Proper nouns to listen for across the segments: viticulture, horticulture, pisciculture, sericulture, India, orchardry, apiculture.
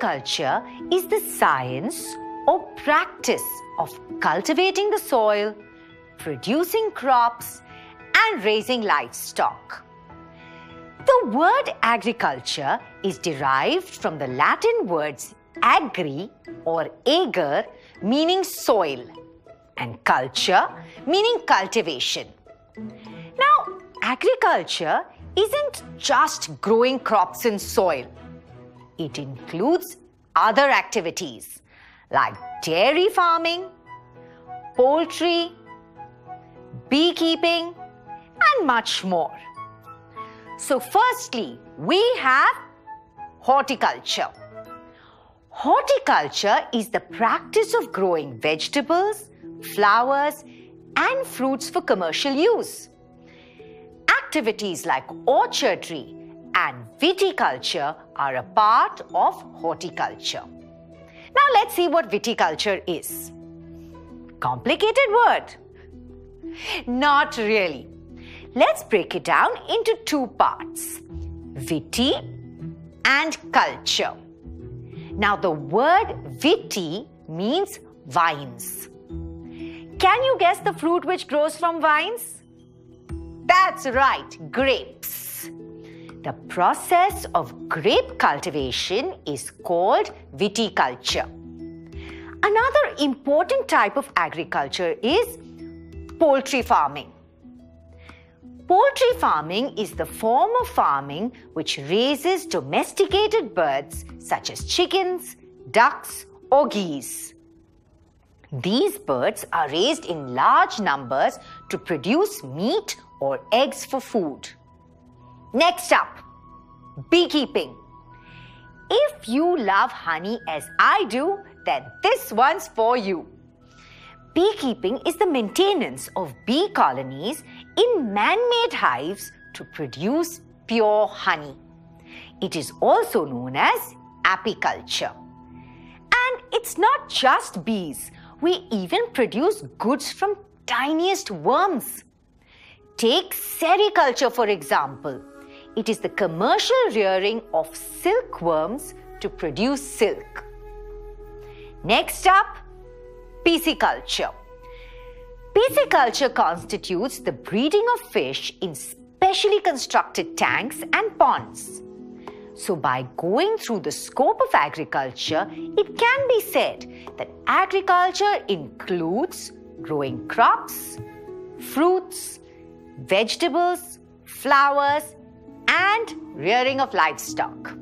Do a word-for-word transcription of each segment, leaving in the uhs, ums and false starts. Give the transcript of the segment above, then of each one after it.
Horticulture is the science or practice of cultivating the soil, producing crops, and raising livestock. The word agriculture is derived from the Latin words agri or ager, meaning soil, and culture, meaning cultivation. Now, agriculture isn't just growing crops in soil. It includes other activities like dairy farming, poultry, beekeeping, and much more. So firstly, we have horticulture. Horticulture is the practice of growing vegetables, flowers, and fruits for commercial use. Activities like orchardry and viticulture are a part of horticulture. Now let's see what viticulture is. Complicated word? Not really. Let's break it down into two parts, viti and culture. Now the word viti means vines. Can you guess the fruit which grows from vines? That's right, grapes. The process of grape cultivation is called viticulture. Another important type of agriculture is poultry farming. Poultry farming is the form of farming which raises domesticated birds such as chickens, ducks, or geese. These birds are raised in large numbers to produce meat or eggs for food. Next up, beekeeping. If you love honey as I do, then this one's for you. Beekeeping is the maintenance of bee colonies in man-made hives to produce pure honey. It is also known as apiculture. And it's not just bees. We even produce goods from tiniest worms. Take sericulture, for example. It is the commercial rearing of silkworms to produce silk. Next up, pisciculture. Pisciculture constitutes the breeding of fish in specially constructed tanks and ponds. So by going through the scope of agriculture, it can be said that agriculture includes growing crops, fruits, vegetables, flowers, and rearing of livestock.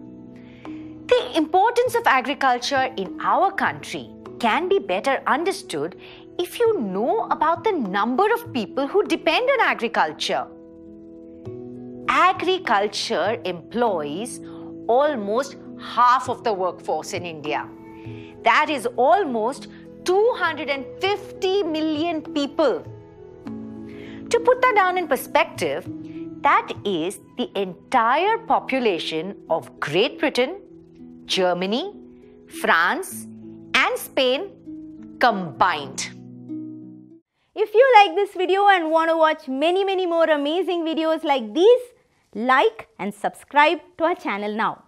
The importance of agriculture in our country can be better understood if you know about the number of people who depend on agriculture. Agriculture employs almost half of the workforce in India. That is almost two hundred fifty million people. To put that down in perspective, that is the entire population of Great Britain, Germany, France, and Spain combined. If you like this video and want to watch many, many more amazing videos like these, like and subscribe to our channel now.